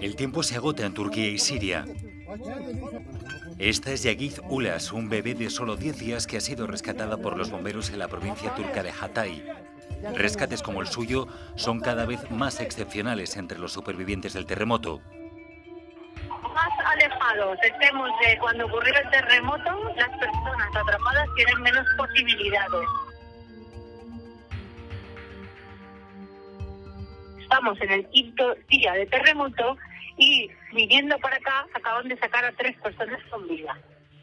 El tiempo se agota en Turquía y Siria. Esta es Yagiz Ulas, un bebé de solo 10 días que ha sido rescatada por los bomberos en la provincia turca de Hatay. Rescates como el suyo son cada vez más excepcionales entre los supervivientes del terremoto. Más alejados estemos de cuando ocurrió el terremoto, las personas atrapadas tienen menos posibilidades. Estamos en el 5º día de terremoto y viniendo para acá acaban de sacar a 3 personas con vida.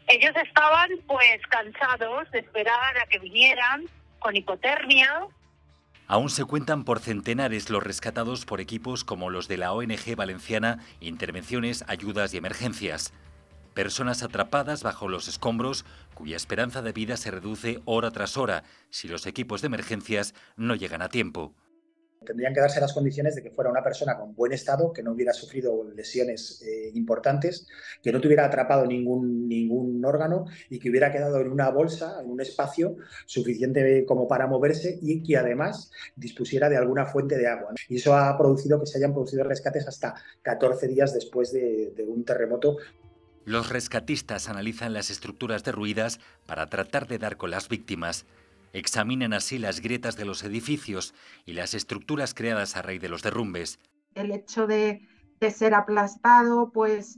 Ellos estaban pues cansados de esperar a que vinieran, con hipotermia. Aún se cuentan por centenares los rescatados por equipos como los de la ONG valenciana Intervenciones, Ayudas y Emergencias. Personas atrapadas bajo los escombros cuya esperanza de vida se reduce hora tras hora si los equipos de emergencias no llegan a tiempo. Tendrían que darse las condiciones de que fuera una persona con buen estado, que no hubiera sufrido lesiones importantes, que no tuviera atrapado ningún órgano y que hubiera quedado en una bolsa, en un espacio suficiente como para moverse y que además dispusiera de alguna fuente de agua. Y eso ha producido que se hayan producido rescates hasta 14 días después de un terremoto. Los rescatistas analizan las estructuras derruidas para tratar de dar con las víctimas. Examinan así las grietas de los edificios y las estructuras creadas a raíz de los derrumbes. El hecho de ser aplastado pues,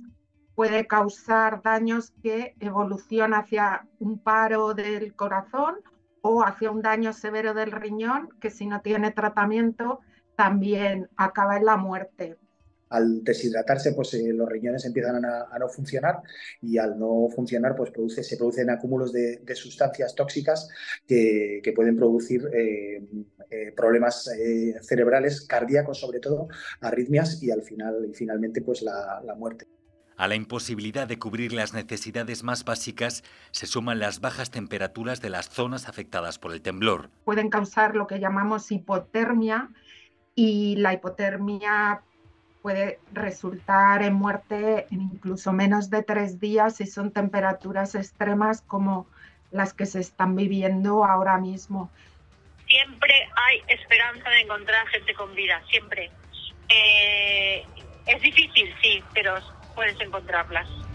puede causar daños que evolucionan hacia un paro del corazón o hacia un daño severo del riñón, que si no tiene tratamiento también acaba en la muerte. Al deshidratarse, pues los riñones empiezan a no funcionar y al no funcionar, pues se producen acúmulos de sustancias tóxicas que pueden producir problemas cerebrales, cardíacos sobre todo, arritmias y finalmente pues la muerte. A la imposibilidad de cubrir las necesidades más básicas se suman las bajas temperaturas de las zonas afectadas por el temblor. Pueden causar lo que llamamos hipotermia y la hipotermia puede resultar en muerte en incluso menos de 3 días si son temperaturas extremas como las que se están viviendo ahora mismo. Siempre hay esperanza de encontrar gente con vida, siempre. Es difícil, sí, pero puedes encontrarlas.